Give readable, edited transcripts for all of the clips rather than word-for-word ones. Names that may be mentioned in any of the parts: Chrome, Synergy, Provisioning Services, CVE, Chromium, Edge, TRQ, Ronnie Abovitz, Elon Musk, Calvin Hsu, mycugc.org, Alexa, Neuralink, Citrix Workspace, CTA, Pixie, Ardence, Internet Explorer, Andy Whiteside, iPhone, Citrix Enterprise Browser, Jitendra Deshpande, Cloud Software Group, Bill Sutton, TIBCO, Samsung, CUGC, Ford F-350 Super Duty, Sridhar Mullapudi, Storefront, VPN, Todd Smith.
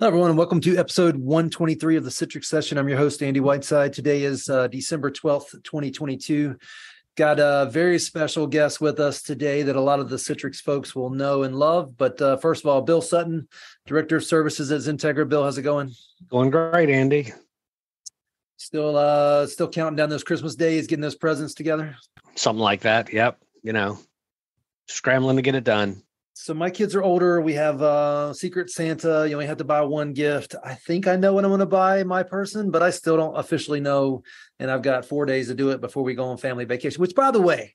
Hello, everyone, and welcome to episode 123 of the Citrix Session. I'm your host, Andy Whiteside. Today is December 12th, 2022. Got a very special guest with us today that a lot of the Citrix folks will know and love. But first of all, Bill Sutton, Director of Services at XenTegra. Bill, how's it going? Going great, Andy. Still counting down those Christmas days, getting those presents together? Something like that, yep. You know, scrambling to get it done. So my kids are older. We have Secret Santa. You only have to buy one gift. I think I know what I'm going to buy my person, but I still don't officially know. And I've got 4 days to do it before we go on family vacation, which, by the way,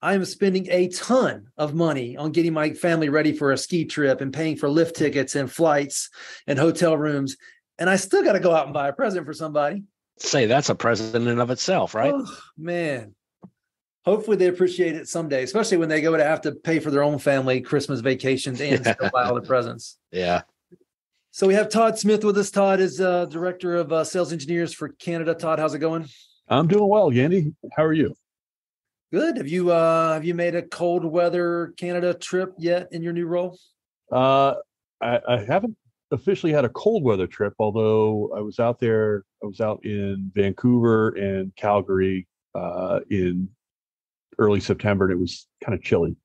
I'm spending a ton of money on getting my family ready for a ski trip and paying for lift tickets and flights and hotel rooms. And I still got to go out and buy a present for somebody. Say that's a present in and of itself, right? Oh, man. Hopefully they appreciate it someday, especially when they go to have to pay for their own family Christmas vacations and still buy all the presents. Yeah. So we have Todd Smith with us. Todd is Director of Sales Engineers for Canada. Todd, how's it going? I'm doing well, Yandy. How are you? Good. Have you made a cold weather Canada trip yet in your new role? I haven't officially had a cold weather trip, although I was out there. I was out in Vancouver and Calgary in early September, and it was kind of chilly,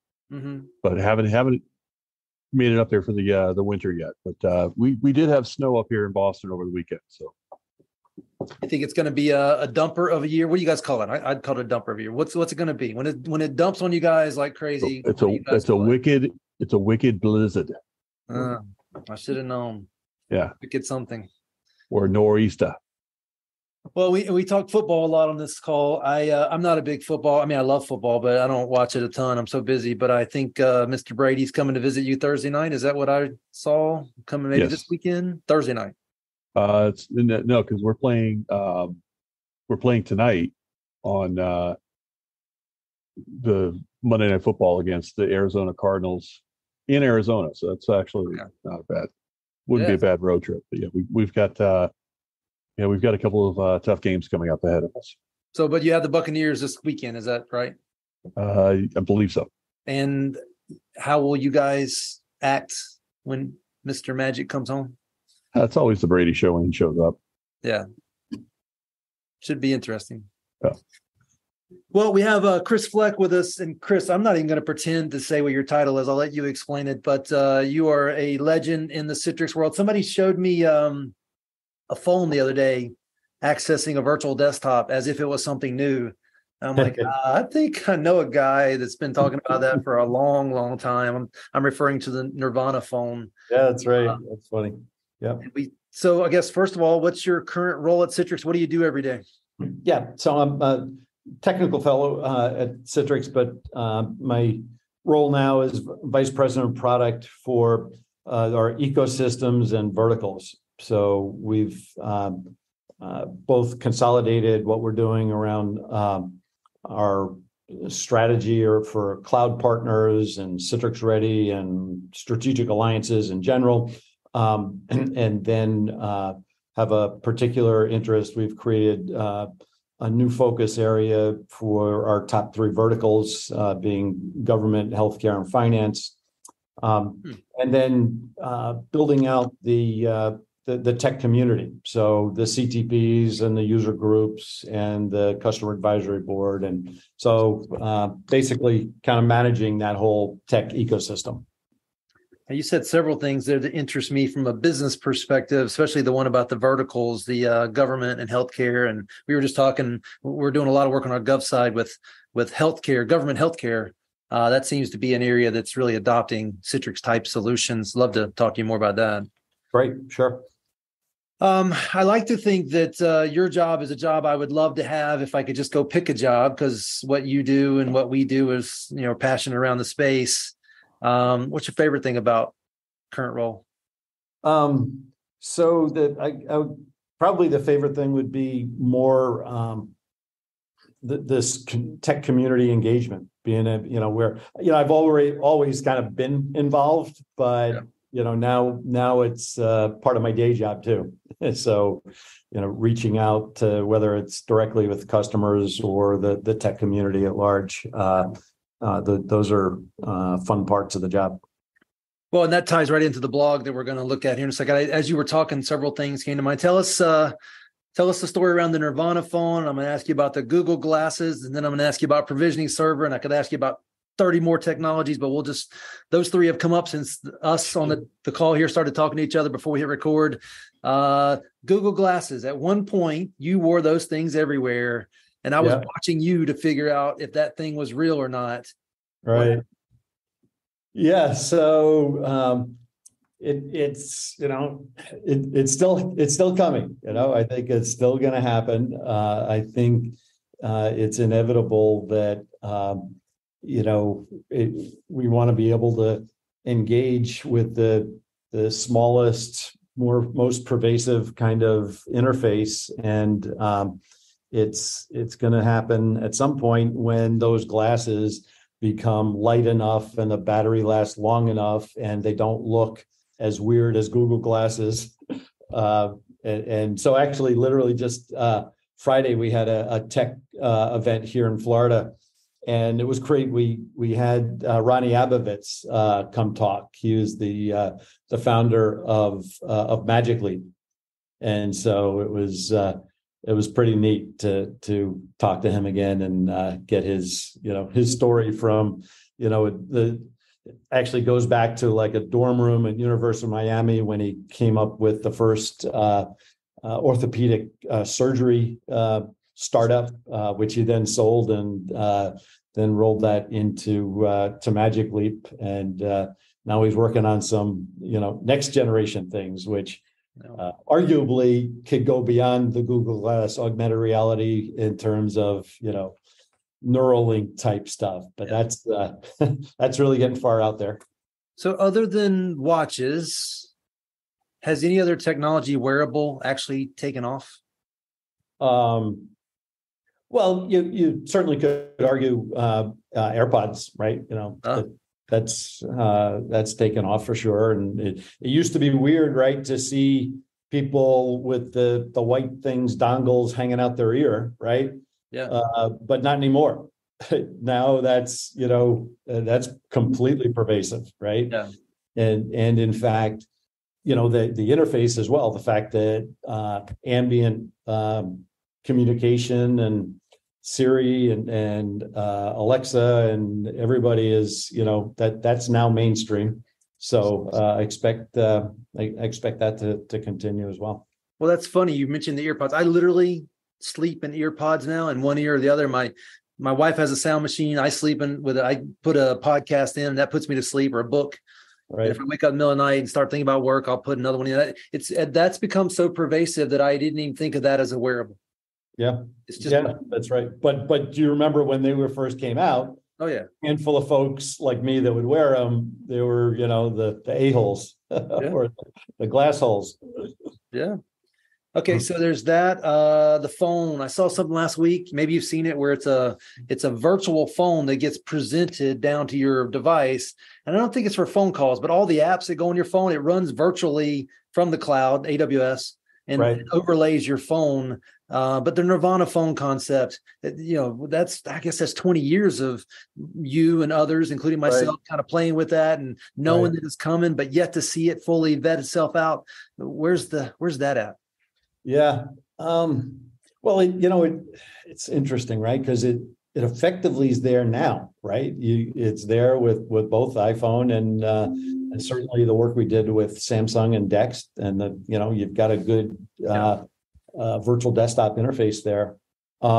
but haven't made it up there for the winter yet. But we did have snow up here in Boston over the weekend. So I think it's going to be a dumper of a year. What do you guys call it? I'd call it a dumper of a year. What's it going to be when it dumps on you guys like crazy? It's a wicked blizzard. I should have known. Yeah, wicked something or nor'easter. Well, we talk football a lot on this call. I'm not a big football. I mean, I love football, but I don't watch it a ton. I'm so busy. But I think Mr. Brady's coming to visit you Thursday night. Is that what I saw? Coming maybe this weekend, Thursday night. No, because we're playing tonight on the Monday Night Football against the Arizona Cardinals in Arizona. So that's actually not bad. Wouldn't be a bad road trip. But yeah, we've got. Yeah, we've got a couple of tough games coming up ahead of us. So, but you have the Buccaneers this weekend, is that right? I believe so. And how will you guys act when Mr. Magic comes home? That's always the Brady show when he shows up. Yeah. Should be interesting. Yeah. Well, we have Chris Fleck with us. And Chris, I'm not even going to pretend to say what your title is. I'll let you explain it. But you are a legend in the Citrix world. Somebody showed me a phone the other day accessing a virtual desktop as if it was something new. I'm like, I think I know a guy that's been talking about that for a long, long time. I'm referring to the Nirvana phone. Yeah, that's right. That's funny. Yeah. So I guess, first of all, what's your current role at Citrix? What do you do every day? Yeah. So I'm a technical fellow at Citrix, but my role now is Vice President of Product for our ecosystems and verticals. So we've both consolidated what we're doing around our strategy or for cloud partners and Citrix Ready and strategic alliances in general, and then have a particular interest. We've created a new focus area for our top three verticals, being government, healthcare, and finance, and then building out the tech community. So the CTPs and the user groups and the customer advisory board. And so basically kind of managing that whole tech ecosystem. You said several things there that interest me from a business perspective, especially the one about the verticals, the government and healthcare. And we were just talking, we're doing a lot of work on our gov side with healthcare, government healthcare. That seems to be an area that's really adopting Citrix type solutions. Love to talk to you more about that. Great. Sure. I like to think that your job is a job I would love to have if I could just go pick a job, because what you do and what we do is, you know, passionate around the space. What's your favorite thing about current role? Probably the favorite thing would be more this tech community engagement. Being I've always kind of been involved, but. Yeah. You know, now it's part of my day job too. So, you know, reaching out to whether it's directly with customers or the tech community at large, those are fun parts of the job. Well, and that ties right into the blog that we're going to look at here in a second. As you were talking, several things came to mind. Tell us the story around the Nirvana phone. I'm going to ask you about the Google Glasses, and then I'm going to ask you about provisioning server, and I could ask you about 30 more technologies, but we'll just, those three have come up since us on the call here started talking to each other before we hit record. Google Glasses. At one point, you wore those things everywhere, and I was watching you to figure out if that thing was real or not. Right. Yeah. So it's still coming. You know, I think it's still going to happen. I think it's inevitable that we want to be able to engage with the smallest, most pervasive kind of interface, and it's going to happen at some point when those glasses become light enough and the battery lasts long enough and they don't look as weird as Google Glasses. And so actually, literally just Friday, we had a tech event here in Florida, and it was great. We had Ronnie Abovitz come talk. He was the founder of Magic Leap. And so it was pretty neat to talk to him again and get his story from, it actually goes back to like a dorm room at University of Miami when he came up with the first orthopedic surgery startup, which he then sold and then rolled that into to Magic Leap. And now he's working on some, next generation things, which arguably could go beyond the Google Glass augmented reality in terms of, Neuralink type stuff, but that's really getting far out there. So other than watches, has any other technology wearable actually taken off? Well, you certainly could argue AirPods, right? That's taken off for sure. And it used to be weird, right, to see people with the white things, dongles hanging out their ear, right? Yeah. But not anymore. Now that's, that's completely pervasive, right? Yeah. And in fact, the interface as well, the fact that ambient communication and Siri and Alexa and everybody is, that's now mainstream. So I expect that to continue as well. Well, that's funny. You mentioned the AirPods. I literally sleep in AirPods now, in one ear or the other. My wife has a sound machine. I sleep I put a podcast in, and that puts me to sleep, or a book. Right. If I wake up in the middle of the night and start thinking about work, I'll put another one in. That's become so pervasive that I didn't even think of that as a wearable. Yeah, it's just that's right. But do you remember when they were first came out? Oh yeah, a handful of folks like me that would wear them. They were, the a-holes or the glass holes. Yeah. Okay, so there's that. The phone. I saw something last week. Maybe you've seen it, where it's a virtual phone that gets presented down to your device. And I don't think it's for phone calls, but all the apps that go on your phone, it runs virtually from the cloud, AWS, and it overlays your phone. But the Nirvana phone concept, that's 20 years of you and others, including myself, kind of playing with that and knowing that it's coming, but yet to see it fully vet itself out. Where's that at? Yeah. Well, it's interesting, right? Because it effectively is there now, right? It's there with both iPhone and certainly the work we did with Samsung and Dex, and you've got a good virtual desktop interface there. I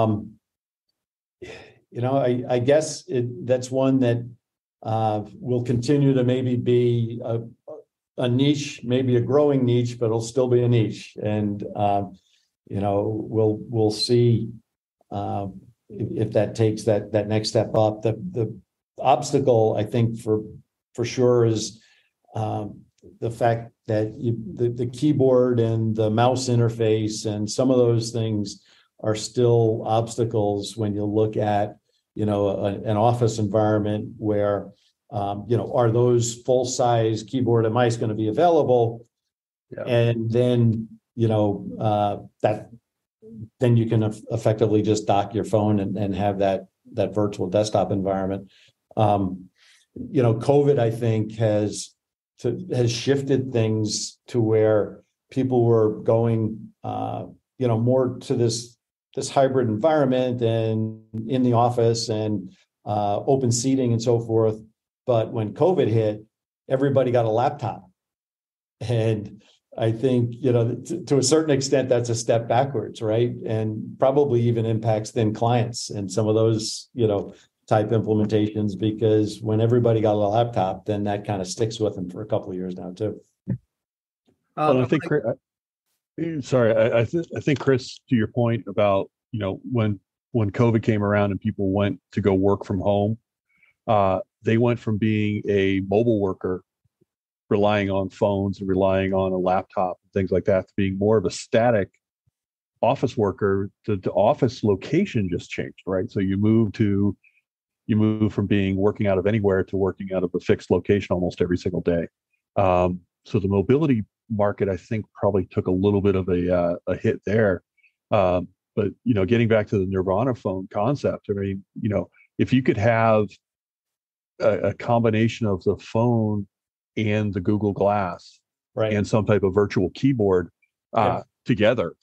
guess that's one that will continue to maybe be a niche, maybe a growing niche, but it'll still be a niche. And we'll see if that takes that next step up. The obstacle, I think, for sure, is the fact that the keyboard and the mouse interface and some of those things are still obstacles when you look at, an office environment where, are those full-size keyboard and mice going to be available? Yeah. And then, then you can effectively just dock your phone and have that virtual desktop environment. COVID, I think, has has shifted things to where people were going, more to this hybrid environment and in the office and open seating and so forth. But when COVID hit, everybody got a laptop. And I think, to a certain extent, that's a step backwards, right? And probably even impacts thin clients and some of those, type implementations, because when everybody got a laptop, then that kind of sticks with them for a couple of years now, too. Well, I think, Chris, to your point about, when COVID came around and people went to go work from home, they went from being a mobile worker, relying on phones and relying on a laptop and things like that, to being more of a static office worker. The office location just changed, right? So you move from being working out of anywhere to working out of a fixed location almost every single day. So the mobility market, I think, probably took a little bit of a hit there. But, getting back to the Nirvana phone concept, I mean, if you could have a combination of the phone and the Google Glass, right, and some type of virtual keyboard together,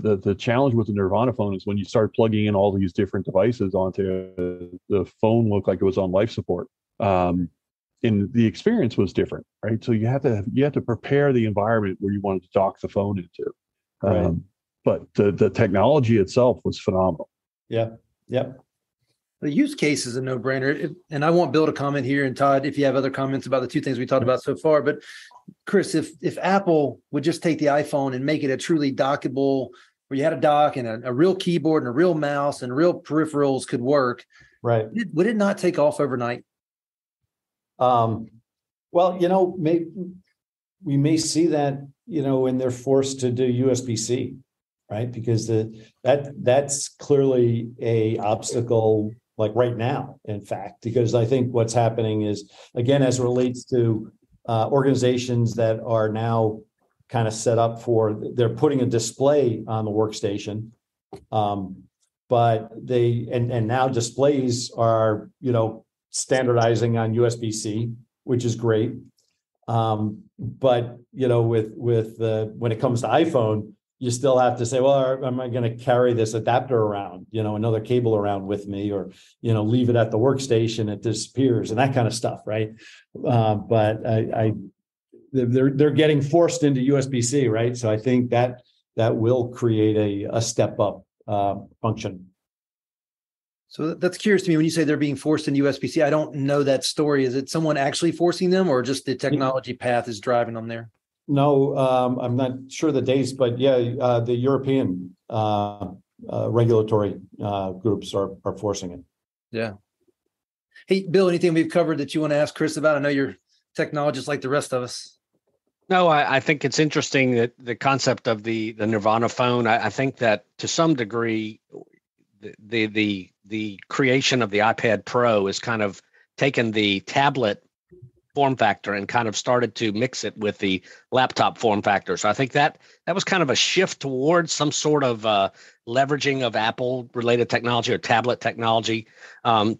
the challenge with the Nirvana phone is when you start plugging in all these different devices onto the phone, looked like it was on life support. And the experience was different, right? So you have to prepare the environment where you wanted to dock the phone into. Right. But the technology itself was phenomenal. Yeah. Yep. The use case is a no-brainer. And I want Bill to comment here, and Todd, if you have other comments about the two things we talked about so far. But Chris, if Apple would just take the iPhone and make it a truly dockable, where you had a dock and a real keyboard and a real mouse and real peripherals could work, right? Would it not take off overnight? Well, we may see that, when they're forced to do USB-C, right? Because that's clearly a obstacle, like right now, in fact, because I think what's happening is, again, as it relates to organizations that are now kind of set up they're putting a display on the workstation, but and now displays are, standardizing on USB-C, which is great. But, with when it comes to iPhone, you still have to say, well, am I going to carry this adapter around, another cable around with me, or, leave it at the workstation, it disappears and that kind of stuff. Right. But they're getting forced into USB-C. Right. So I think that will create a step up function. So that's curious to me when you say they're being forced into USB-C. I don't know that story. Is it someone actually forcing them, or just the technology path is driving them there? No, I'm not sure the dates, but yeah, the European regulatory groups are forcing it. Yeah. Hey, Bill, anything we've covered that you want to ask Chris about? I know you're a technologist like the rest of us. No, I think it's interesting that the concept of the Nirvana phone, I think that to some degree, the creation of the iPad Pro has kind of taken the tablet form factor and kind of started to mix it with the laptop form factor. So I think that was kind of a shift towards some sort of leveraging of Apple-related technology or tablet technology to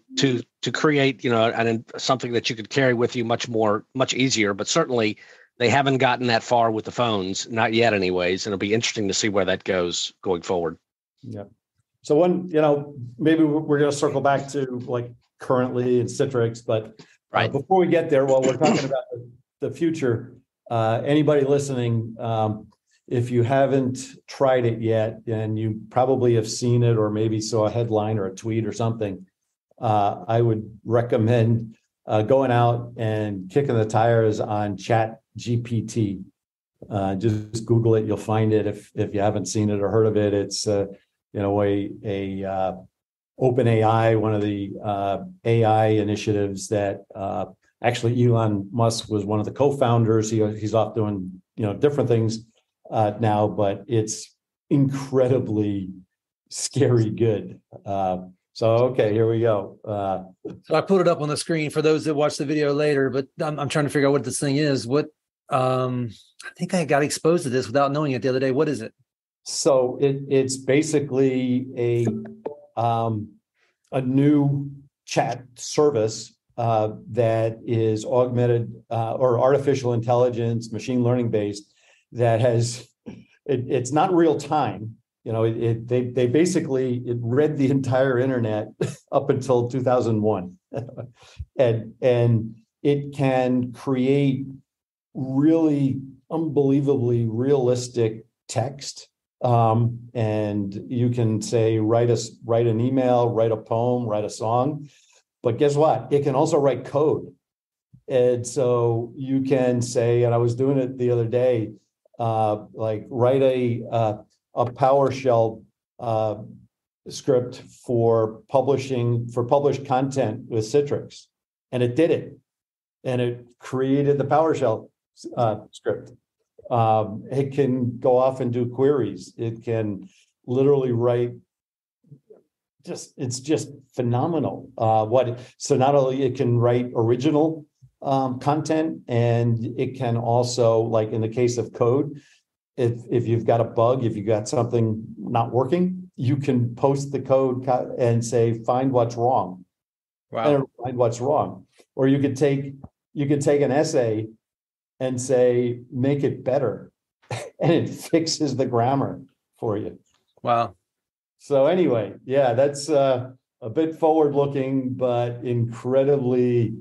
create, something that you could carry with you much easier. But certainly they haven't gotten that far with the phones, not yet, anyways. And it'll be interesting to see where that goes going forward. Yeah. So one, maybe we're going to circle back to like currently in Citrix, but right. Before we get there, while we're talking about the future, anybody listening, if you haven't tried it yet, and you probably have seen it or maybe saw a headline or a tweet or something, I would recommend going out and kicking the tires on ChatGPT. Just Google it; you'll find it. If you haven't seen it or heard of it, it's OpenAI, one of the AI initiatives that actually Elon Musk was one of the co-founders. He's off doing different things now, but it's incredibly scary good. So okay, here we go. So I put it up on the screen for those that watch the video later, but I'm trying to figure out what this thing is. What I think I got exposed to this without knowing it the other day. What is it? So it's basically a new chat service that is augmented or artificial intelligence, machine learning based, that has, it's not real time. You know, they basically read the entire internet up until 2001, and it can create really unbelievably realistic text. And you can say, write an email, write a poem, write a song. But guess what? It can also write code. And so you can say, and I was doing it the other day, like write a PowerShell script for published content with Citrix. And it did it. And it created the PowerShell script. It can go off and do queries. It can literally write. It's just phenomenal. So not only it can write original content, and it can also, like in the case of code, if you've got a bug, if you've got something not working, you can post the code and say, find what's wrong. Wow. And find what's wrong. Or you could take an essay and say, make it better, and it fixes the grammar for you. Wow. So anyway, yeah, that's a bit forward-looking, but incredibly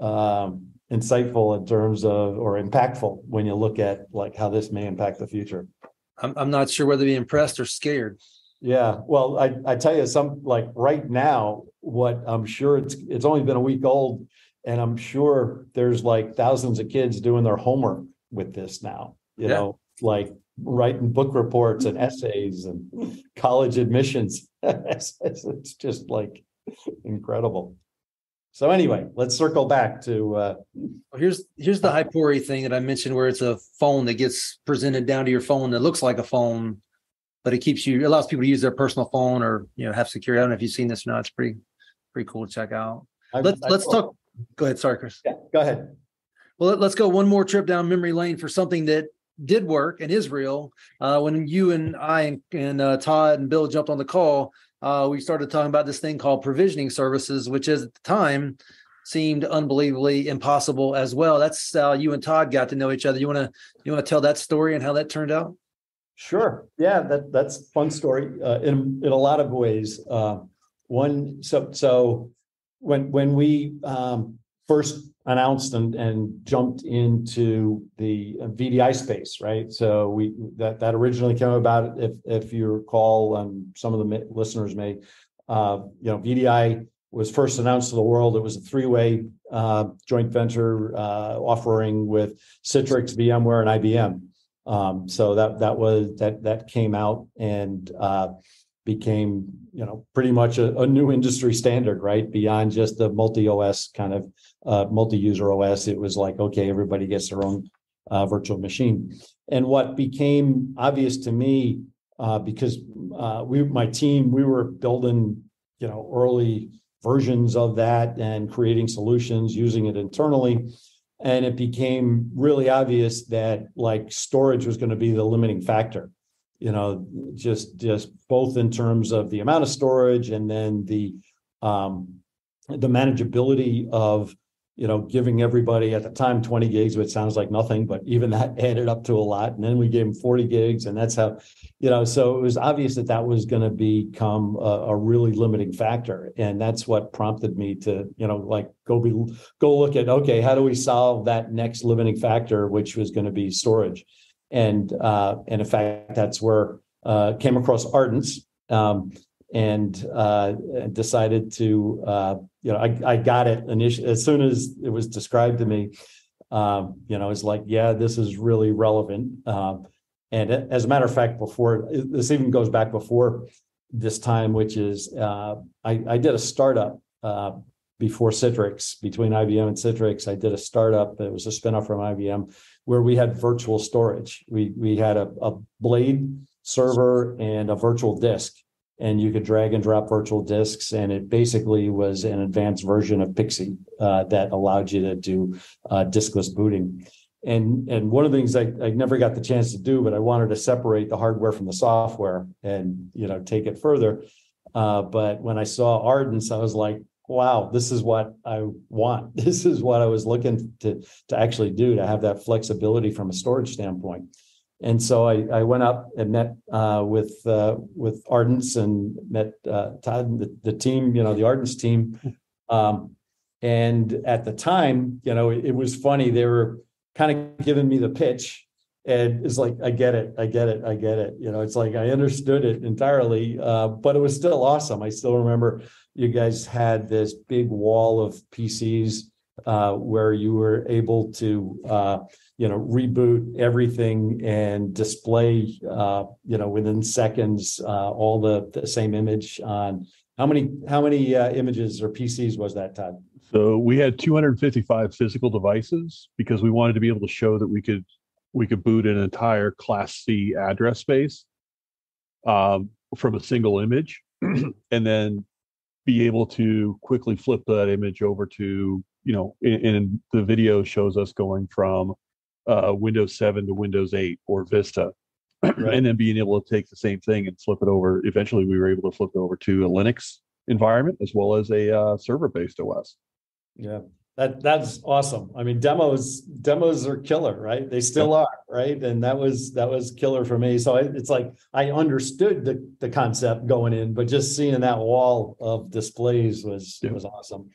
insightful in terms of, or impactful when you look at like how this may impact the future. I'm not sure whether to be impressed or scared. Yeah, well, I tell you, right now, what I'm sure it's only been a week old, and I'm sure there's like thousands of kids doing their homework with this now, you know, like writing book reports and essays and college admissions. It's just like incredible. So anyway, let's circle back to... here's the Hypori thing that I mentioned, where it's a phone that gets presented down to your phone that looks like a phone, but it allows people to use their personal phone or, you know, have security. I don't know if you've seen this or not. It's pretty cool to check out. Let's talk... Go ahead. Sorry, Chris. Yeah, go ahead. Well, let's go one more trip down memory lane for something that did work and is real. When you and I and Todd and Bill jumped on the call, we started talking about this thing called provisioning services, which is at the time seemed unbelievably impossible as well. That's how you and Todd got to know each other. You want to tell that story and how that turned out? Sure. Yeah, that's a fun story in a lot of ways. When we first announced and jumped into the VDI space, right? So that originally came about. If you recall, some of the listeners may, VDI was first announced to the world. It was a three-way joint venture offering with Citrix, VMware, and IBM. So that came out and became, you know, pretty much a new industry standard, right? Beyond just the multi-OS kind of multi-user OS, it was like, okay, everybody gets their own virtual machine. And what became obvious to me, because my team were building, you know, early versions of that and creating solutions, using it internally. And it became really obvious that like storage was going to be the limiting factor. You know, just both in terms of the amount of storage and then the manageability of, you know, giving everybody at the time 20 gigs, which sounds like nothing, but even that added up to a lot. And then we gave them 40 gigs, and that's how, you know, so it was obvious that was going to become a really limiting factor. And that's what prompted me to, you know, like go look at, okay, how do we solve that next limiting factor, which was going to be storage? And in fact, that's where came across Ardence, and decided to, you know, I got it initially as soon as it was described to me. You know, it's like, yeah, this is really relevant. And as a matter of fact, before this even goes back before this time, which is I did a startup before Citrix, between IBM and Citrix. I did a startup that was a spinoff from IBM, where we had virtual storage. We had a blade server and a virtual disk, and you could drag and drop virtual disks, and it basically was an advanced version of Pixie that allowed you to do diskless booting. And one of the things I never got the chance to do, but I wanted to separate the hardware from the software and, you know, take it further. But when I saw Ardence, I was like, wow, this is what I want. This is what I was looking to actually do, to have that flexibility from a storage standpoint. And so I went up and met with Ardence and met Todd and the team, the Ardence team. And at the time, it was funny. They were kind of giving me the pitch. And it's like, I get it. It's like I understood it entirely, but it was still awesome. I still remember you guys had this big wall of PCs where you were able to, reboot everything and display, within seconds, all the same image on how many images or PCs was that, Todd? So we had 255 physical devices because we wanted to be able to show that we could boot an entire Class C address space from a single image, and then be able to quickly flip that image over to, in the video shows us going from Windows 7 to Windows 8 or Vista, right. And then being able to take the same thing and flip it over. Eventually, we were able to flip it over to a Linux environment as well as a server-based OS. Yeah. That's awesome. I mean, demos are killer, right? They still are, right? And that was killer for me. So it's like I understood the concept going in, but just seeing that wall of displays was awesome.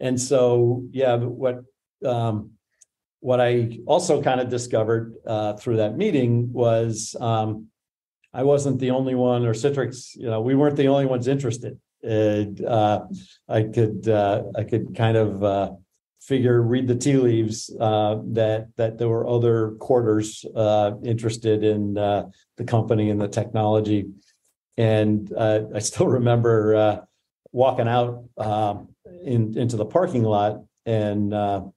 And so what I also kind of discovered through that meeting was I wasn't the only one, or Citrix, we weren't the only ones interested. And I could kind of read the tea leaves that there were other quarters interested in the company and the technology. And I still remember walking out into the parking lot and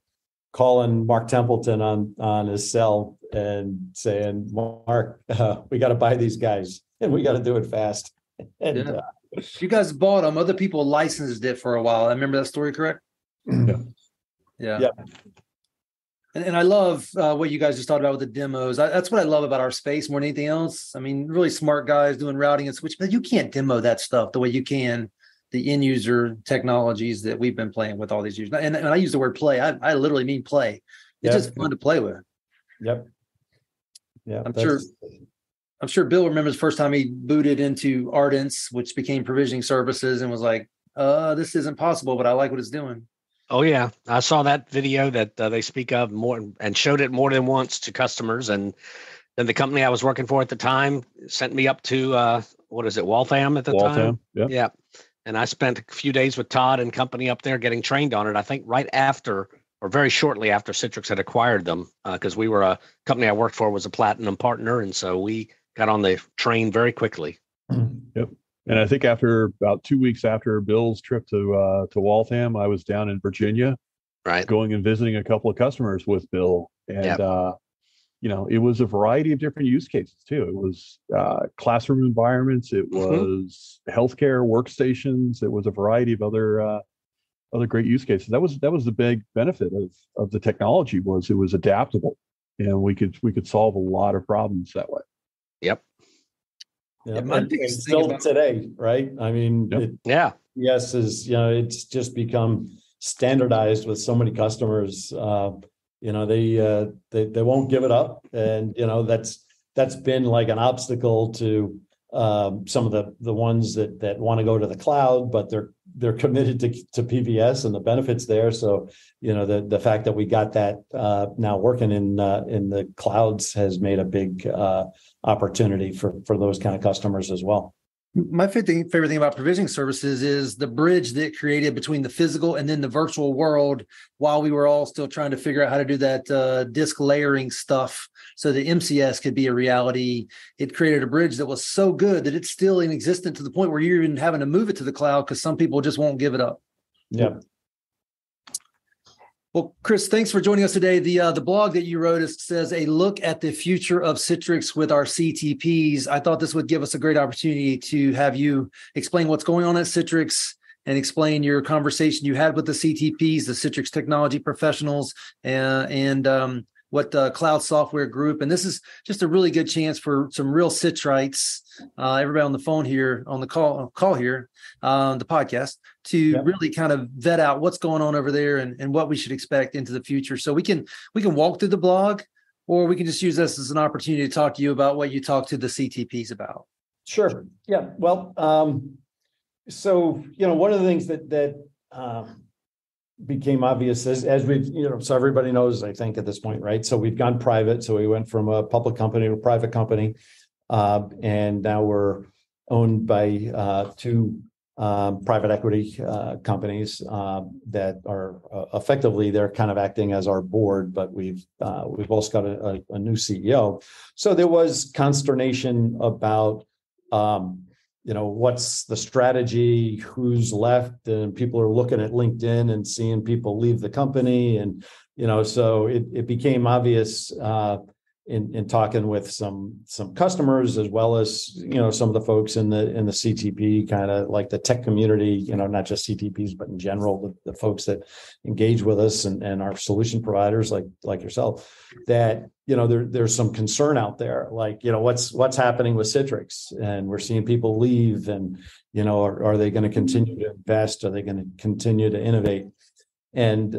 calling Mark Templeton on his cell and saying, Mark, we got to buy these guys and we got to do it fast. And you guys bought them. Other people licensed it for a while. I remember that story, correct? Yeah. And I love what you guys just talked about with the demos. That's what I love about our space more than anything else. I mean, really smart guys doing routing and switch, but you can't demo that stuff the way you can the end user technologies that we've been playing with all these years. And I use the word play. I literally mean play. It's just fun to play with. Yep. Yeah. I'm sure Bill remembers the first time he booted into Ardence, which became Provisioning Services, and was like, this isn't possible, but I like what it's doing. Oh, yeah. I saw that video that they speak of more and showed it more than once to customers. And then the company I was working for at the time sent me up to, Waltham at the time? Yeah. And I spent a few days with Todd and company up there getting trained on it, I think right after or very shortly after Citrix had acquired them, because we were a company I worked for was a platinum partner. And so we got on the train very quickly. Yep. And I think after about 2 weeks after Bill's trip to Waltham, I was down in Virginia, right, going and visiting a couple of customers with Bill. And, it was a variety of different use cases too. It was classroom environments. It was healthcare workstations. It was a variety of other great use cases. That was the big benefit of the technology was it was adaptable, and we could solve a lot of problems that way. Yep. Yeah, and still today, right? I mean, it's just become standardized with so many customers. They won't give it up, and that's been like an obstacle to some of the ones that want to go to the cloud, but they're committed to PVS and the benefits there. So the fact that we got that now working in the clouds has made a big opportunity for those kind of customers as well. My favorite thing about Provisioning Services is the bridge that it created between the physical and then the virtual world while we were all still trying to figure out how to do that disk layering stuff so that MCS could be a reality. It created a bridge that was so good that it's still in existence to the point where you're even having to move it to the cloud because some people just won't give it up. Yeah. Well, Chris, thanks for joining us today. The blog that you wrote says a look at the future of Citrix with our CTPs. I thought this would give us a great opportunity to have you explain what's going on at Citrix and explain your conversation you had with the CTPs, the Citrix technology professionals, and what the Cloud Software Group, and this is just a really good chance for some real Citrites, everybody on the phone here, on the call here, the podcast, to really kind of vet out what's going on over there and what we should expect into the future. So we can walk through the blog, or we can just use this as an opportunity to talk to you about what you talk to the CTPs about. Sure. Yeah. Well, so, you know, one of the things that became obvious as we've, you know, so everybody knows, I think, at this point, right? So we've gone private. So we went from a public company to a private company. And now we're owned by two private equity companies that are effectively, they're kind of acting as our board, but we've also got a new CEO. So there was consternation about, you know, what's the strategy, who's left, and people are looking at LinkedIn and seeing people leave the company. And, you know, so it became obvious in talking with some customers, as well as, you know, some of the folks in the CTP, kind of like the tech community, you know, not just CTPs, but in general, the folks that engage with us and our solution providers like yourself, that, you know, there's some concern out there, like, you know, what's happening with Citrix, and we're seeing people leave, and, you know, are they going to continue to invest? Are they going to continue to innovate? And,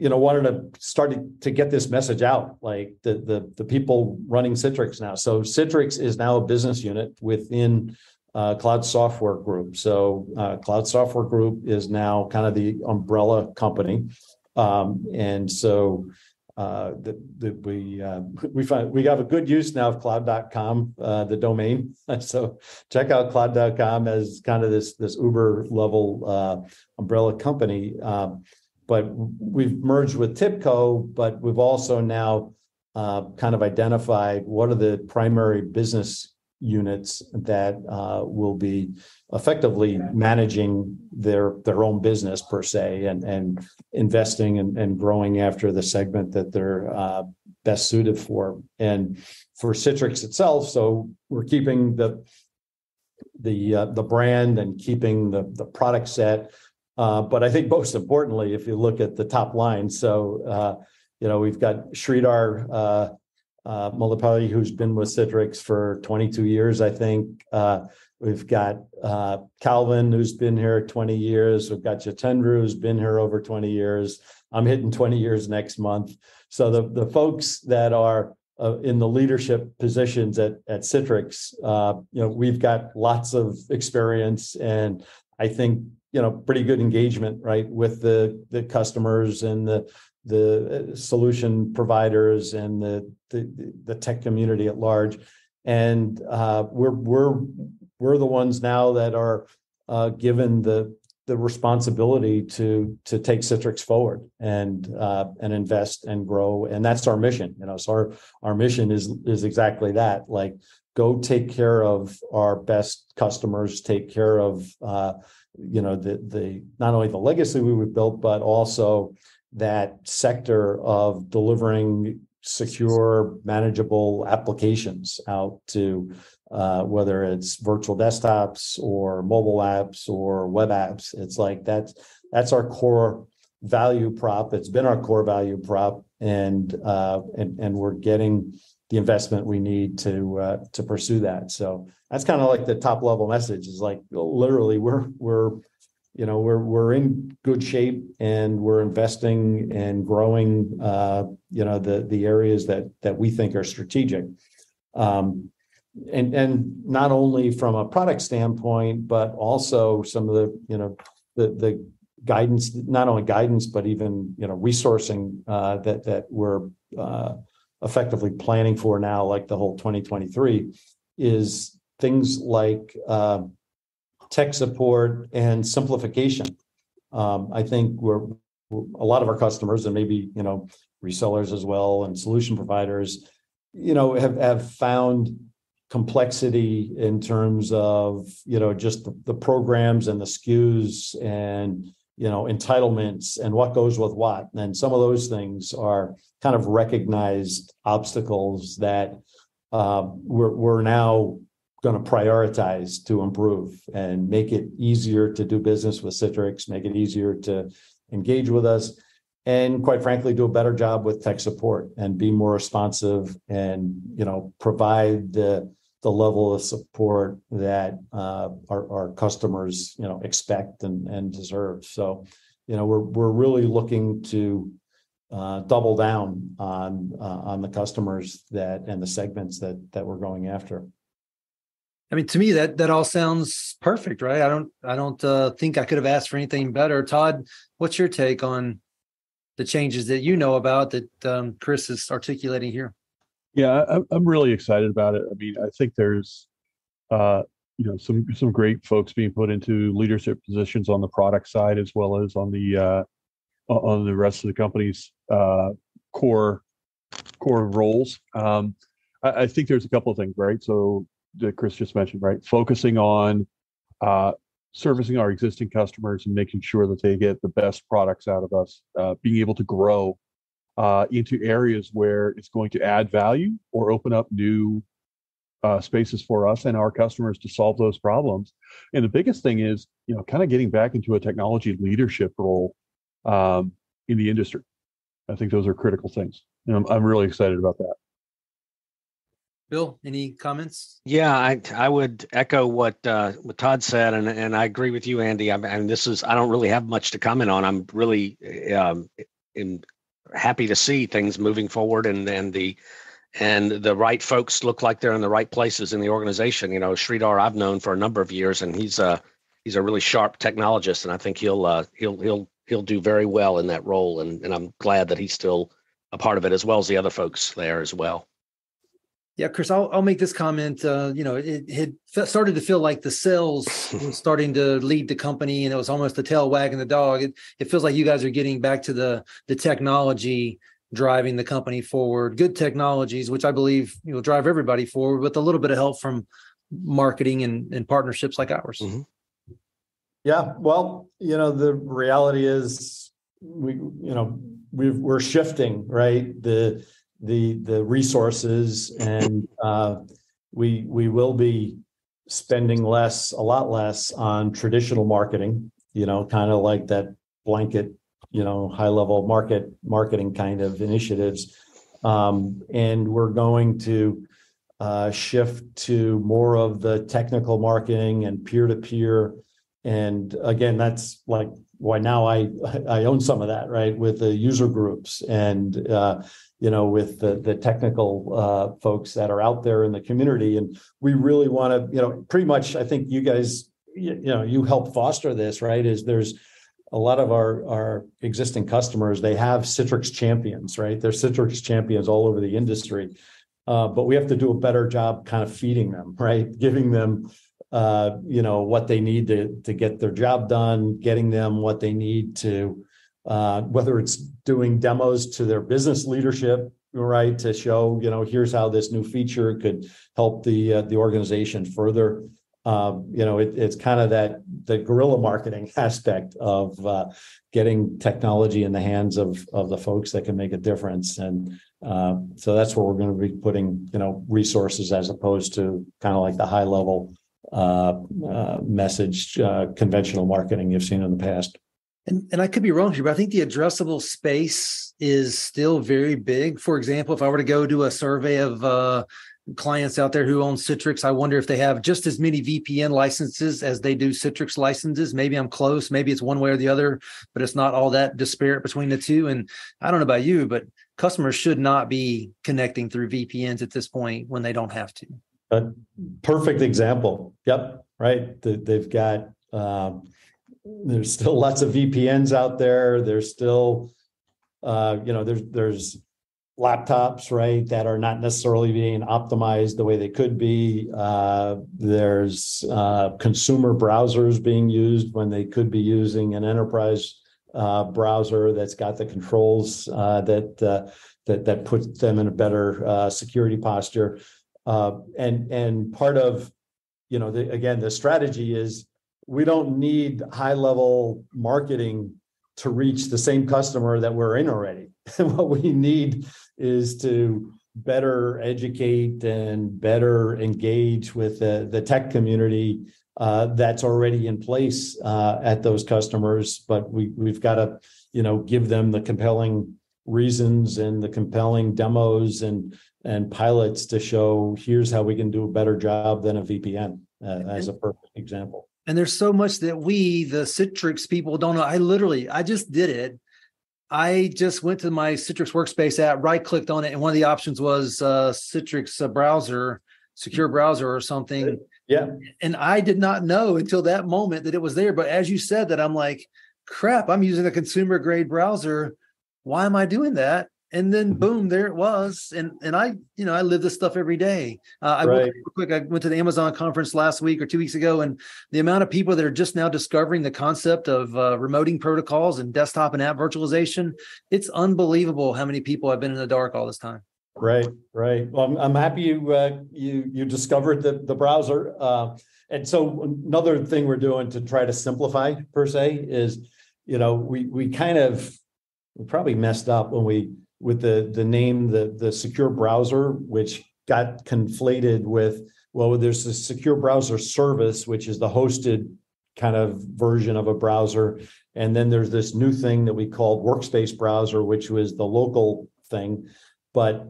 you know, wanted to start to get this message out, like the people running Citrix now. So Citrix is now a business unit within Cloud Software Group. So Cloud Software Group is now kind of the umbrella company, and so we have a good use now of cloud.com, the domain. So check out cloud.com as kind of this Uber level umbrella company. But we've merged with TIBCO, but we've also now kind of identified what are the primary business units that will be effectively managing their own business per se, and investing and growing after the segment that they're best suited for. And for Citrix itself, so we're keeping the brand and keeping the product set. But I think most importantly, if you look at the top line, so, you know, we've got Sridhar Mullapudi, who's been with Citrix for 22 years, I think. We've got Calvin, who's been here 20 years. We've got Jitendra, who's been here over 20 years. I'm hitting 20 years next month. So the folks that are in the leadership positions at Citrix, you know, we've got lots of experience, and I think, you know, pretty good engagement, right, with the customers and the solution providers and the tech community at large, and we're the ones now that are given the responsibility to take Citrix forward and invest and grow, and that's our mission. You know, so our mission is exactly that, like, go take care of our best customers, take care of you know, the not only the legacy we built, but also that sector of delivering secure, manageable applications out to whether it's virtual desktops or mobile apps or web apps. It's like that's our core value prop. It's been our core value prop, and we're getting the investment we need to pursue that. So that's kind of like the top level message, is like, literally we're you know, we're in good shape, and we're investing and growing you know, the areas that we think are strategic, and not only from a product standpoint, but also some of the, you know, the guidance, not only guidance, but even, you know, resourcing that we're effectively planning for now, like the whole 2023, is things like tech support and simplification. I think a lot of our customers, and maybe, you know, resellers as well, and solution providers, you know, have found complexity in terms of, you know, just the programs and the SKUs and, you know, entitlements and what goes with what. And some of those things are kind of recognized obstacles that we're now going to prioritize to improve and make it easier to do business with Citrix, make it easier to engage with us. and quite frankly, do a better job with tech support and be more responsive and, you know, provide the level of support that our customers, you know, expect and deserve. So, you know, we're really looking to double down on the customers that and the segments that we're going after. I mean, to me, that all sounds perfect, right? I don't think I could have asked for anything better. Todd, what's your take on the changes that you know about that Chris is articulating here? Yeah, I'm really excited about it. I mean, I think there's, you know, some great folks being put into leadership positions on the product side as well as on the rest of the company's core roles. I think there's a couple of things, right? So that Chris just mentioned, right? Focusing on servicing our existing customers and making sure that they get the best products out of us, being able to grow into areas where it's going to add value or open up new spaces for us and our customers to solve those problems. And the biggest thing is, you know, kind of getting back into a technology leadership role in the industry. I think those are critical things. And I'm really excited about that. Bill, any comments? Yeah, I would echo what Todd said, and I agree with you, Andy. I don't really have much to comment on. I'm really happy to see things moving forward, and the right folks look like they're in the right places in the organization. You know, Sridhar I've known for a number of years, and he's a really sharp technologist, and I think he'll do very well in that role. And I'm glad that he's still a part of it as well as the other folks there as well. Yeah, Chris, I'll make this comment. You know, it had started to feel like the sales was starting to lead the company, and it was almost the tail wagging the dog. It feels like you guys are getting back to the technology driving the company forward. Good technologies, which I believe, you know, drive everybody forward with a little bit of help from marketing and partnerships like ours. Mm-hmm. Yeah, well, you know, the reality is we're shifting, right? The resources, and we will be spending a lot less on traditional marketing, you know, kind of like that blanket, you know, high level marketing kind of initiatives, and we're going to shift to more of the technical marketing and peer-to-peer. And again, that's like why now I own some of that, right, with the user groups and, you know, with the technical folks that are out there in the community. And we really want to, you know, pretty much, I think you guys, you help foster this, right, is there's a lot of our existing customers, they have Citrix champions, right? They're Citrix champions all over the industry, but we have to do a better job kind of feeding them, right, giving them, you know, what they need to get their job done, getting them what they need to, whether it's doing demos to their business leadership, right, to show, you know, here's how this new feature could help the organization further. You know, it's kind of that the guerrilla marketing aspect of getting technology in the hands of the folks that can make a difference. And so that's where we're going to be putting, you know, resources as opposed to kind of like the high level message, conventional marketing you've seen in the past. And I could be wrong here, but I think the addressable space is still very big. For example, if I were to go do a survey of clients out there who own Citrix, I wonder if they have just as many VPN licenses as they do Citrix licenses. Maybe I'm close, maybe it's one way or the other, but it's not all that disparate between the two. And I don't know about you, but customers should not be connecting through VPNs at this point when they don't have to. A perfect example. Yep. Right. They've got, there's still lots of VPNs out there. There's still, you know, there's laptops, right, that are not necessarily being optimized the way they could be. There's consumer browsers being used when they could be using an enterprise browser that's got the controls that puts them in a better security posture. And part of, you know, the strategy is we don't need high level marketing to reach the same customer that we're in already. What we need is to better educate and better engage with the tech community that's already in place at those customers, but we've got to, give them the compelling reasons and the compelling demos and pilots to show here's how we can do a better job than a VPN as a perfect example. And there's so much that we, the Citrix people, don't know. I just did it. I just went to my Citrix Workspace app, right-clicked on it, and one of the options was Citrix browser, secure browser or something. Yeah. And I did not know until that moment that it was there. But as you said that, I'm like, crap, I'm using a consumer-grade browser. Why am I doing that? And then boom, there it was. And I, I live this stuff every day. I went to the Amazon conference last week or 2 weeks ago, and the amount of people that are just now discovering the concept of remoting protocols and desktop and app virtualization, it's unbelievable how many people have been in the dark all this time. Right. Well, I'm happy you discovered the browser. And so another thing we're doing to try to simplify per se is, we probably messed up when with the name, the secure browser, which got conflated with, there's a secure browser service, which is the hosted kind of version of a browser. And then there's this new thing that we called Workspace browser, which was the local thing. But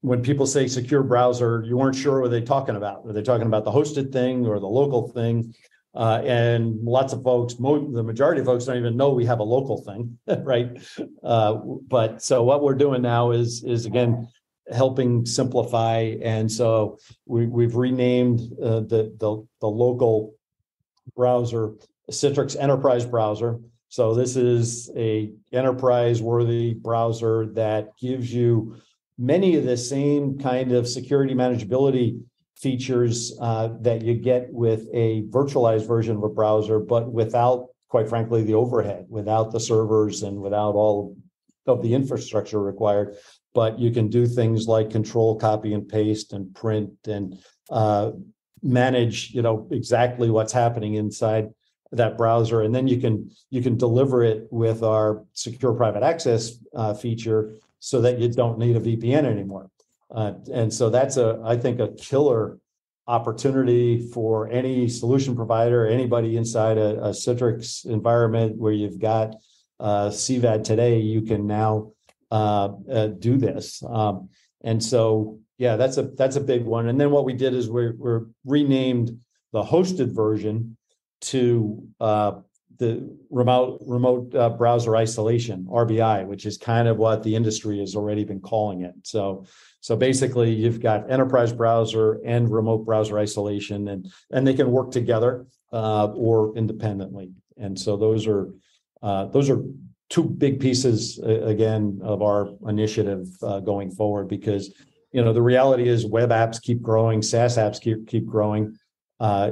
when people say secure browser, you weren't sure what they're talking about. Were they talking about the hosted thing or the local thing? And lots of folks, the majority of folks don't even know we have a local thing, right? But so what we're doing now is again, helping simplify. And so we've renamed the local browser Citrix Enterprise Browser. So this is a enterprise-worthy browser that gives you many of the same kind of security manageability features that you get with a virtualized version of a browser, but without, quite frankly, the overhead, without the servers and without all of the infrastructure required. But you can do things like control, copy and paste and print and manage, exactly what's happening inside that browser. And then you can deliver it with our secure private access feature so that you don't need a VPN anymore. And so that's I think a killer opportunity for any solution provider, anybody inside a Citrix environment where you've got CVAD today, you can now do this. And so, yeah, that's a big one. And then what we did is we renamed the hosted version to the remote browser isolation, RBI, which is kind of what the industry has already been calling it. So basically you've got enterprise browser and remote browser isolation, and they can work together or independently. And so those are two big pieces again of our initiative going forward, because the reality is web apps keep growing, SaaS apps keep growing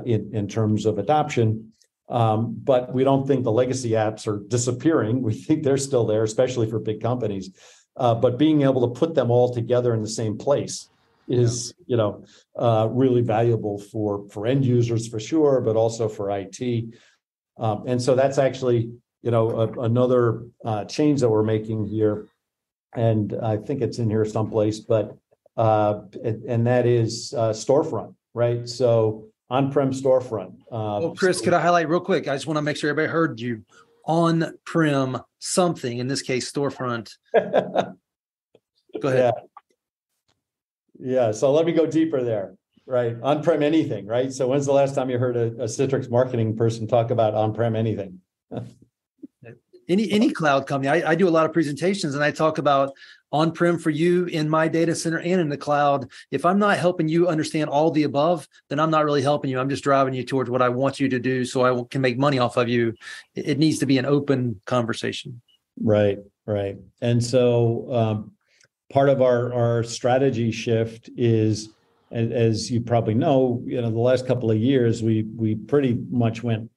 in terms of adoption. But we don't think the legacy apps are disappearing. We think they're still there, especially for big companies. But being able to put them all together in the same place is, really valuable for end users for sure, but also for IT. And so that's actually, another change that we're making here. And I think it's in here someplace, but and that is Storefront, right? So on-prem Storefront. Chris, could I highlight real quick? I just want to make sure everybody heard you. On-prem something, in this case, Storefront. Go ahead. Yeah, so let me go deeper there, right? On-prem anything, right? So when's the last time you heard a Citrix marketing person talk about on-prem anything? Any cloud company. I do a lot of presentations, and I talk about on-prem for you in my data center and in the cloud. If I'm not helping you understand all the above, then I'm not really helping you. I'm just driving you towards what I want you to do so I can make money off of you. It needs to be an open conversation. Right. And so part of our strategy shift is, as you probably know, the last couple of years, we pretty much went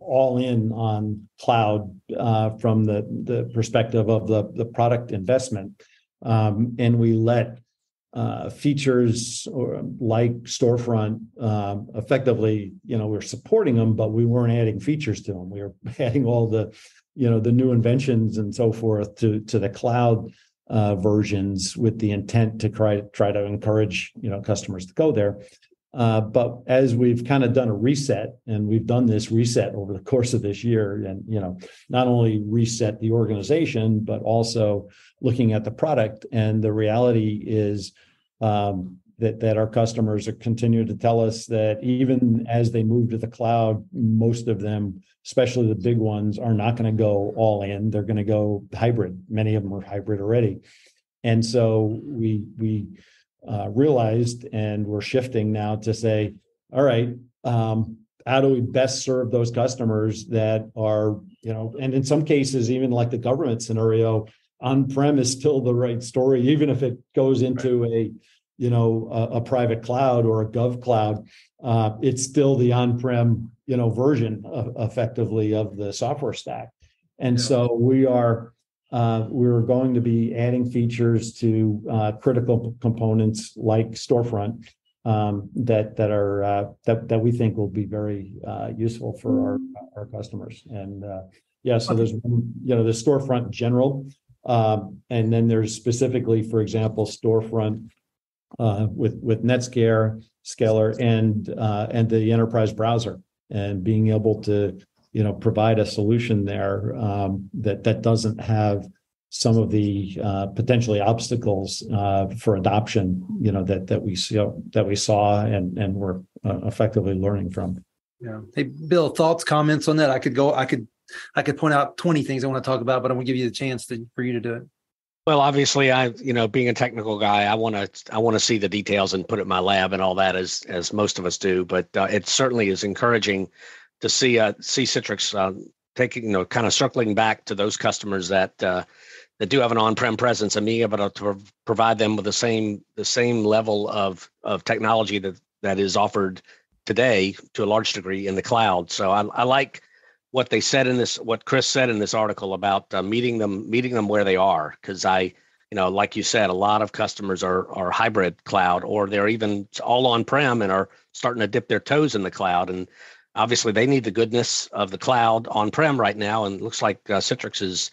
all in on cloud from the perspective of the product investment. And we let features like Storefront effectively, we're supporting them, but we weren't adding features to them. We were adding all the, the new inventions and so forth to the cloud versions with the intent to try to encourage, customers to go there. But as we've kind of done a reset, and we've done this reset over the course of this year, and not only reset the organization, but also looking at the product. And the reality is that our customers are continuing to tell us that even as they move to the cloud, most of them, especially the big ones, are not going to go all in. They're going to go hybrid. Many of them are hybrid already. And so we realized, and we're shifting now to say, all right, how do we best serve those customers that are, and in some cases, even like the government scenario, on-prem is still the right story, even if it goes into a private cloud or a gov cloud, it's still the on-prem, version effectively of the software stack. And so we're going to be adding features to critical components like Storefront that we think will be very useful for our customers. And so there's the Storefront general, and then there's specifically, for example, Storefront with Netscale, Scalar, and the Enterprise Browser, and being able to provide a solution there that doesn't have some of the potentially obstacles for adoption, that we saw and we're effectively learning from. Yeah. Hey, Bill, thoughts, comments on that? I could point out 20 things I want to talk about, but I'm going to give you the chance for you to do it. Well, obviously, I being a technical guy, I want to see the details and put it in my lab and all that, as most of us do. But it certainly is encouraging to see Citrix taking, kind of circling back to those customers that do have an on-prem presence and being able to provide them with the same level of technology that is offered today to a large degree in the cloud. So I like what they said what Chris said in this article about meeting them where they are, because like you said, a lot of customers are hybrid cloud, or they're even all on-prem and are starting to dip their toes in the cloud. And obviously, they need the goodness of the cloud on-prem right now, and it looks like Citrix is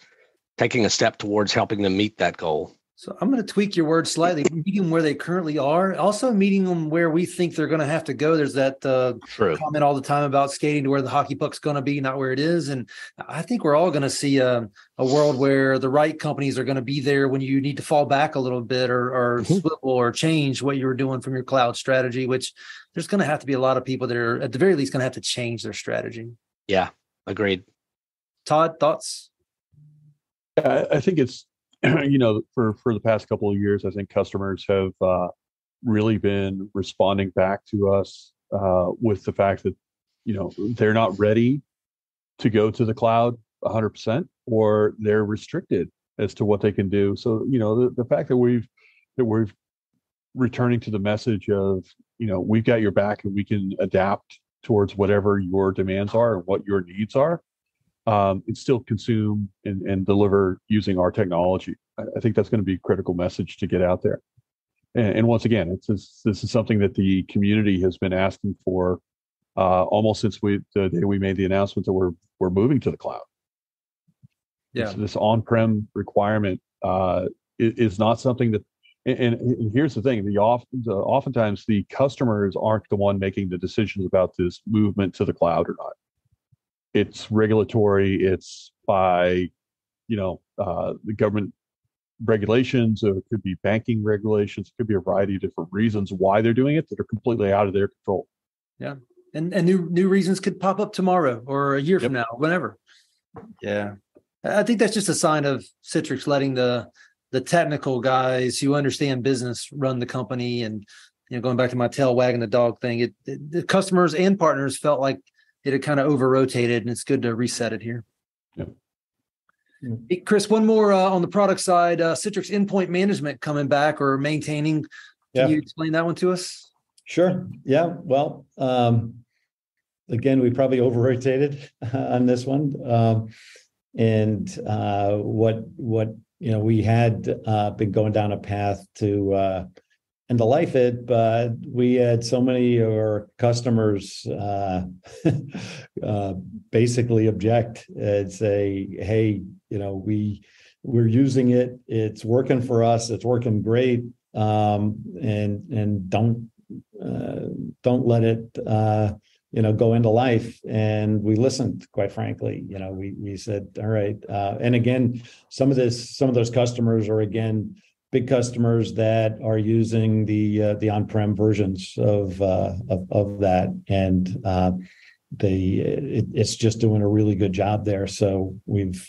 taking a step towards helping them meet that goal. So I'm going to tweak your word slightly. Meeting where they currently are, also meeting them where we think they're going to have to go. There's that comment all the time about skating to where the hockey puck's going to be, not where it is. And I think we're all going to see a world where the right companies are going to be there when you need to fall back a little bit or swivel or change what you were doing from your cloud strategy, which there's going to have to be a lot of people that are, at the very least, going to have to change their strategy. Yeah, agreed. Todd, thoughts? Yeah, I think it's, for the past couple of years, I think customers have really been responding back to us with the fact that, they're not ready to go to the cloud 100%, or they're restricted as to what they can do. So, the fact that we're returning to the message of, we've got your back and we can adapt towards whatever your demands are and what your needs are. And still consume and deliver using our technology. I think that's going to be a critical message to get out there. And once again, this is something that the community has been asking for almost since the day we made the announcement that we're moving to the cloud. Yeah, so this on-prem requirement is not something that. And here's the thing: oftentimes the customers aren't the one making the decisions about this movement to the cloud or not. It's regulatory. It's by, the government regulations. Or it could be banking regulations. It could be a variety of different reasons why they're doing it that are completely out of their control. Yeah, and new reasons could pop up tomorrow or a year from now, whenever. Yeah, I think that's just a sign of Citrix letting the technical guys who understand business run the company. And going back to my tail wagging the dog thing, the customers and partners felt like it had kind of over-rotated, and it's good to reset it here. Yeah. Hey, Chris, one more on the product side, Citrix Endpoint Management coming back or maintaining. Can you explain that one to us? Sure. Yeah. Well, again, we probably over-rotated on this one. And we had been going down a path to and to life it, but we had so many of our customers basically object and say, hey, we're using it. It's working for us. It's working great. And don't don't let it, go into life. And we listened, quite frankly. We said, all right. And again, some of those customers are again big customers that are using the on-prem versions of that, and it's just doing a really good job there. So we've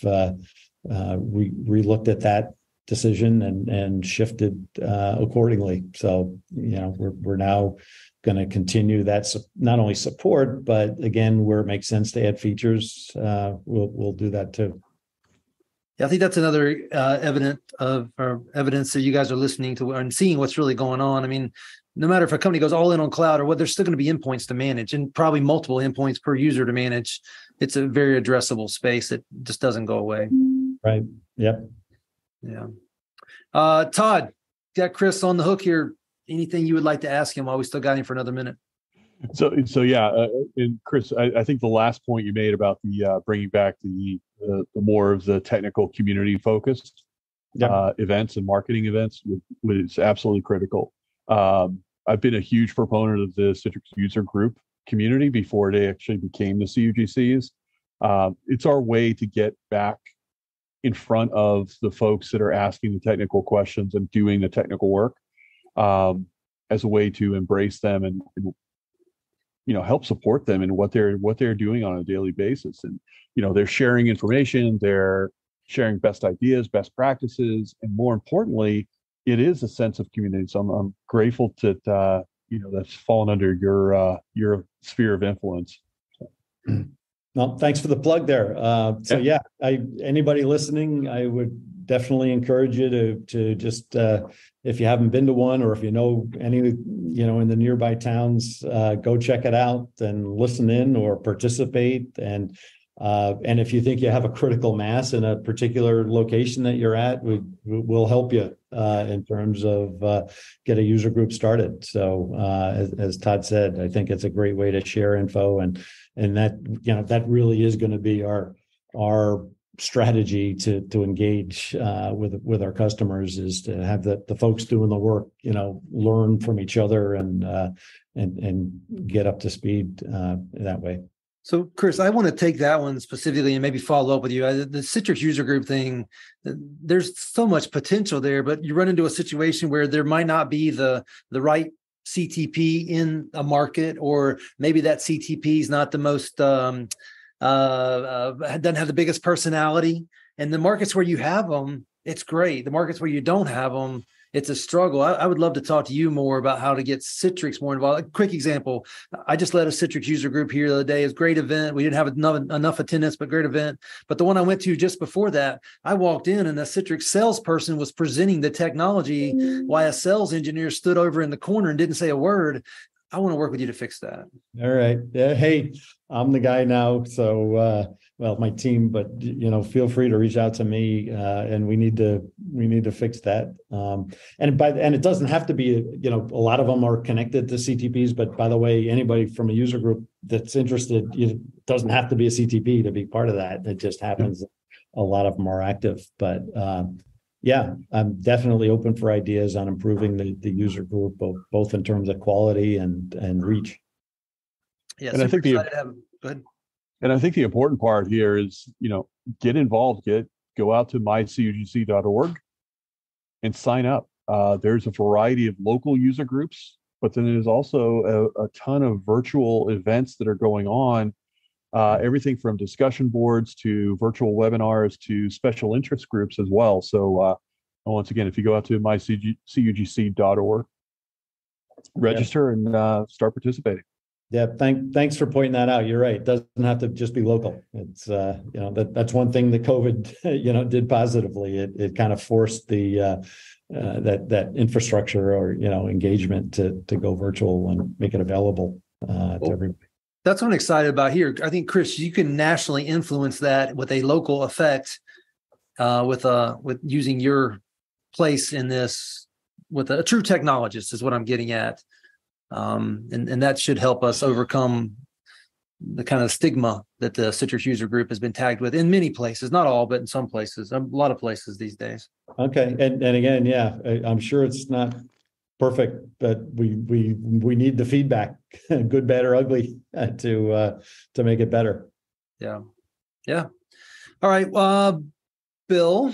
relooked at that decision and shifted accordingly. So we're now going to continue that not only support, but again, where it makes sense to add features, we'll do that too. Yeah, I think that's another evidence that you guys are listening to and seeing what's really going on. I mean, no matter if a company goes all in on cloud or what, there's still going to be endpoints to manage, and probably multiple endpoints per user to manage. It's a very addressable space that just doesn't go away. Right. Yep. Yeah. Todd, got Chris on the hook here. Anything you would like to ask him while we still got him for another minute? So yeah. And Chris, I think the last point you made about the bringing back the more of the technical community focused events and marketing events was absolutely critical. I've been a huge proponent of the Citrix user group community before they actually became the CUGCs. It's our way to get back in front of the folks that are asking the technical questions and doing the technical work, as a way to embrace them and help support them in what they're doing on a daily basis. And they're sharing information, they're sharing best ideas, best practices, and more importantly, it is a sense of community. So I'm grateful that that's fallen under your sphere of influence. So. Well, thanks for the plug there. Anybody listening, I would definitely encourage you to just, if you haven't been to one, or if you know any, in the nearby towns, go check it out and listen in or participate. And if you think you have a critical mass in a particular location that you're at, we'll help you in terms of get a user group started. So as Todd said, I think it's a great way to share info, and that that really is going to be our strategy to engage with our customers, is to have the folks doing the work learn from each other and get up to speed that way. So, Chris, I want to take that one specifically and maybe follow up with you. The Citrix user group thing, there's so much potential there, but you run into a situation where there might not be the right CTP in a market, or maybe that CTP is not the most, doesn't have the biggest personality. And the markets where you have them, it's great. The markets where you don't have them, it's a struggle. I would love to talk to you more about how to get Citrix more involved. A quick example. I just led a Citrix user group here the other day. It was a great event. We didn't have enough attendance, but great event. But the one I went to just before that, I walked in and a Citrix salesperson was presenting the technology while a sales engineer stood over in the corner and didn't say a word. I want to work with you to fix that. All right. Yeah, hey, I'm the guy now. So, my team, but feel free to reach out to me, and we need to fix that. And it doesn't have to be, a lot of them are connected to CTPs. But by the way, anybody from a user group that's interested, it doesn't have to be a CTP to be part of that. It just happens. A lot of them are active, but. I'm definitely open for ideas on improving the user group, both in terms of quality and reach. Yeah, and I think the important part here is, get involved. Go out to mycugc.org and sign up. There's a variety of local user groups, but then there's also a ton of virtual events that are going on. Everything from discussion boards to virtual webinars to special interest groups as well. So once again, if you go out to mycugc.org, register and start participating. Yeah, thanks for pointing that out. You're right. It doesn't have to just be local. It's that's one thing that COVID did positively. It kind of forced the that infrastructure or engagement to go virtual and make it available to everybody. That's what I'm excited about here. I think, Chris, you can nationally influence that with a local effect, with using your place in this with a true technologist is what I'm getting at, and that should help us overcome the kind of stigma that the Citrix user group has been tagged with in many places, not all, but in some places, a lot of places these days. Okay, and again, I'm sure it's not perfect, but we need the feedback, good, bad, or ugly, to make it better. Yeah, yeah. All right, Bill,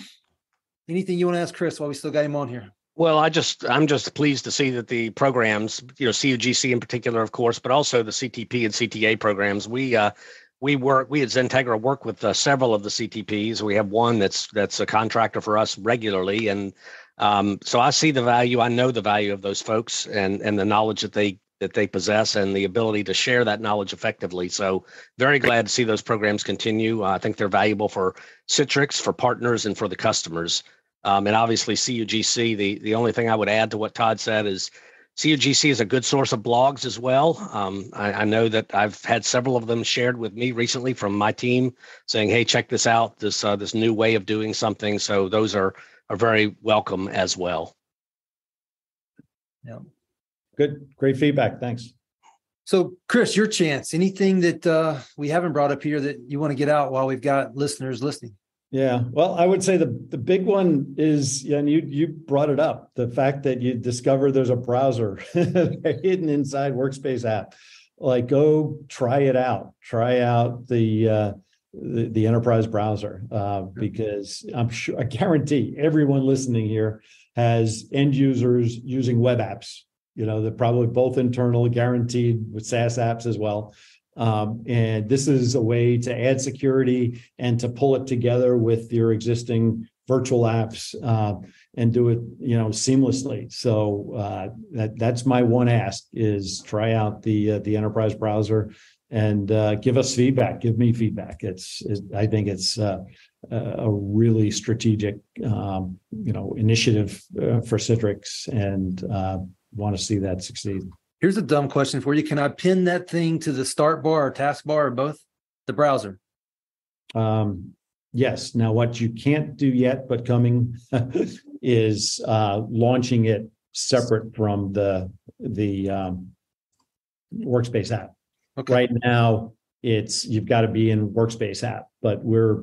anything you want to ask Chris while we still got him on here? Well, I'm just pleased to see that the programs, CUGC in particular, of course, but also the CTP and CTA programs. We at XenTegra work with several of the CTPs. We have one that's a contractor for us regularly, and so I see the value. I know the value of those folks and the knowledge that they possess and the ability to share that knowledge effectively. So very glad to see those programs continue. I think they're valuable for Citrix, for partners, and for the customers. And obviously CUGC, the only thing I would add to what Todd said is CUGC is a good source of blogs as well. I know that I've had several of them shared with me recently from my team saying, hey, check this out, this new way of doing something. So those are very welcome as well. Yeah. Good. Great feedback. Thanks. So Chris, your chance, anything that we haven't brought up here that you want to get out while we've got listeners listening? Yeah. Well, I would say the big one is, and you brought it up, the fact that you discover there's a browser hidden inside Workspace app. Like, go try it out. Try out the enterprise browser, because I guarantee everyone listening here has end users using web apps. They're probably both internal, guaranteed, with SaaS apps as well. And this is a way to add security and to pull it together with your existing virtual apps and do it, seamlessly. So that's my one ask: is try out the enterprise browser and give us feedback. Give me feedback. I think it's a really strategic, initiative for Citrix, and want to see that succeed. Here's a dumb question for you. Can I pin that thing to the start bar or task bar or both? The browser? Yes. Now, what you can't do yet, but coming, is launching it separate from the Workspace app. Okay. Right now, you've got to be in Workspace app, but we're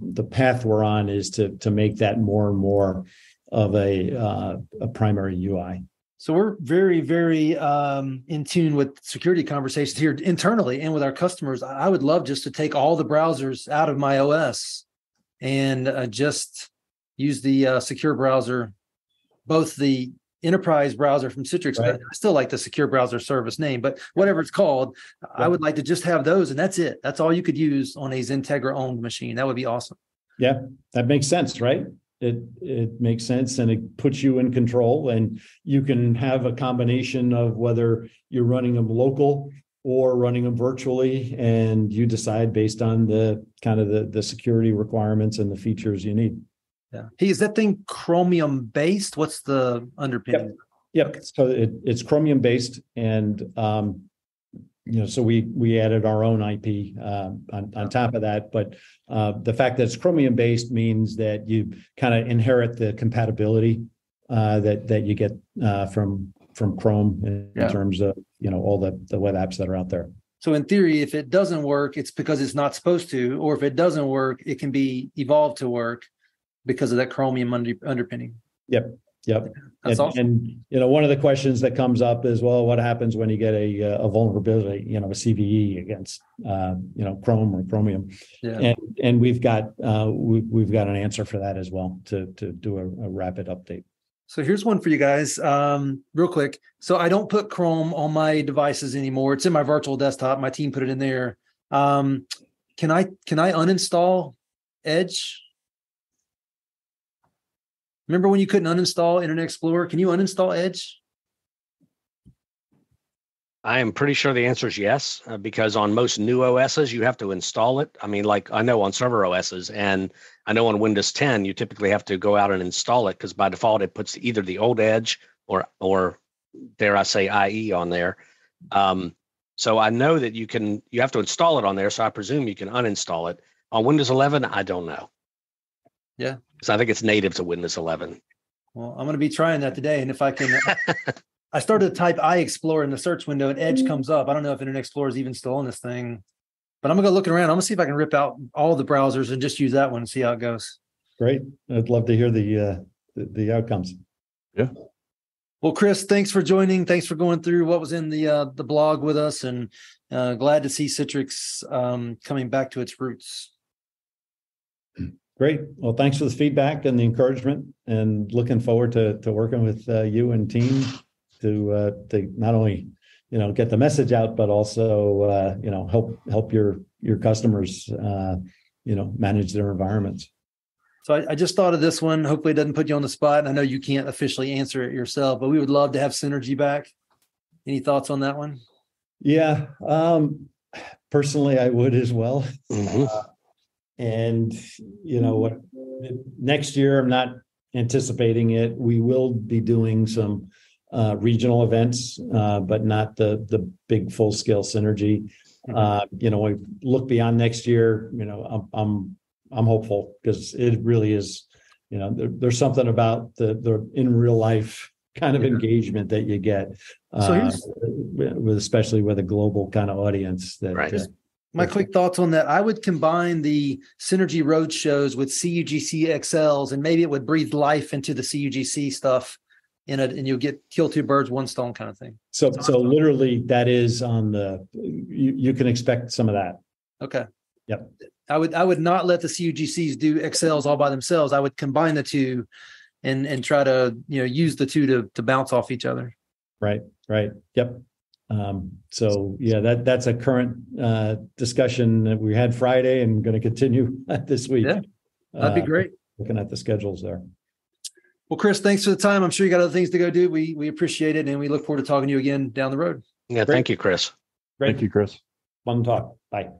the path we're on is to make that more and more of a primary UI. So we're very, very in tune with security conversations here internally and with our customers. I would love just to take all the browsers out of my OS and just use the secure browser, both the enterprise browser from Citrix, right. But I still like the secure browser service name, but whatever it's called, yeah. I would like to just have those, and that's it. That's all you could use on a XenTegra-owned machine. That would be awesome. Yeah, that makes sense, right? It makes sense, and it puts you in control, and you can have a combination of whether you're running them local or running them virtually, and you decide based on the kind of the security requirements and the features you need. Yeah. Hey, is that thing Chromium based? What's the underpinning? Yep. So it's Chromium based, and so we added our own IP on top of that. But the fact that it's Chromium based means that you kind of inherit the compatibility that you get from Chrome in terms of all the web apps that are out there. So in theory, if it doesn't work, it's because it's not supposed to, or if it doesn't work, it can be evolved to work because of that Chromium underpinning. Yep. Yep. That's awesome. And one of the questions that comes up is, well, what happens when you get a vulnerability, a CVE against Chrome or Chromium? Yeah. And we've got an answer for that as well to do a rapid update. So here's one for you guys, real quick. So I don't put Chrome on my devices anymore. It's in my virtual desktop. My team put it in there. Can I uninstall Edge? Remember when you couldn't uninstall Internet Explorer? Can you uninstall Edge? I am pretty sure the answer is yes, because on most new OSs, you have to install it. I mean, like I know on server OSs, and I know on Windows 10, you typically have to go out and install it because by default, it puts either the old Edge or dare I say, IE on there. So I know that you have to install it on there. So I presume you can uninstall it. On Windows 11, I don't know. Yeah. So I think it's native to Windows 11. Well, I'm going to be trying that today. And if I can, I started to type iExplorer in the search window and Edge comes up. I don't know if Internet Explorer is even still on this thing, but I'm going to go look around. I'm going to see if I can rip out all the browsers and just use that one and see how it goes. Great. I'd love to hear the outcomes. Yeah. Well, Chris, thanks for joining. Thanks for going through what was in the blog with us, and glad to see Citrix coming back to its roots. Great. Well, thanks for the feedback and the encouragement, and looking forward to working with you and team to not only get the message out, but also help your customers manage their environments. So I just thought of this one. Hopefully it doesn't put you on the spot. And I know you can't officially answer it yourself, but we would love to have Synergy back. Any thoughts on that one? Yeah. Personally, I would as well. Mm-hmm. And, next year, I'm not anticipating it. We will be doing some regional events, but not the big full-scale Synergy. We look beyond next year. I'm hopeful, because it really is, there's something about the in real life kind of engagement that you get, especially with a global kind of audience. My quick thoughts on that: I would combine the Synergy road shows with CUGC XLs, and maybe it would breathe life into the CUGC stuff in it, and you'll kill two birds, one stone kind of thing. So literally, that is on the. You can expect some of that. Okay. Yep. I would not let the CUGCs do XLs all by themselves. I would combine the two and try to, use the two to bounce off each other. Right. Yep. That's a current discussion that we had Friday and going to continue this week. Yeah, that'd be great. Looking at the schedules there. Well, Chris, thanks for the time. I'm sure you got other things to go do. We appreciate it, and we look forward to talking to you again down the road. Yeah, great. Thank you, Chris. Great. Thank you, Chris. Fun talk. Bye.